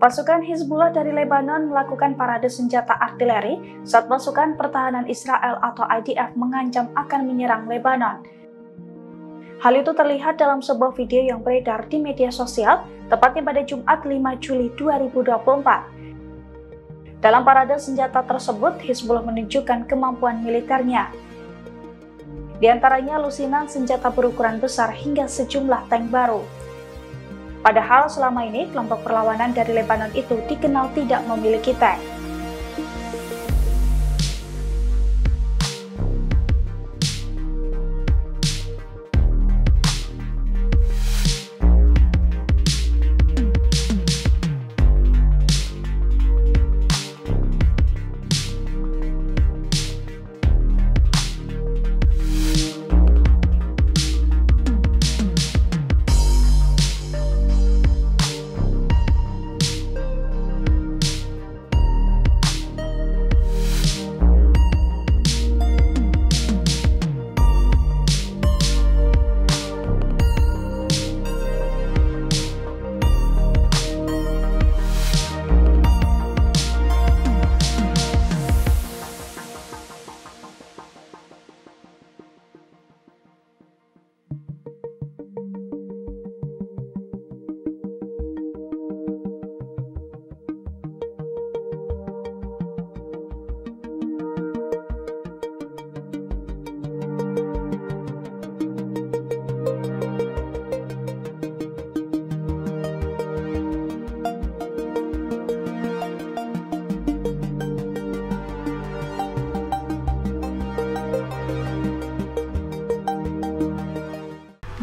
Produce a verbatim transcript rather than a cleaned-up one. Pasukan Hizbullah dari Lebanon melakukan parade senjata artileri saat pasukan pertahanan Israel atau I D F mengancam akan menyerang Lebanon. Hal itu terlihat dalam sebuah video yang beredar di media sosial, tepatnya pada Jumat lima Juli dua ribu dua puluh empat. Dalam parade senjata tersebut, Hizbullah menunjukkan kemampuan militernya. Di antaranya lusinan senjata berukuran besar hingga sejumlah tank baru. Padahal selama ini kelompok perlawanan dari Lebanon itu dikenal tidak memiliki tank.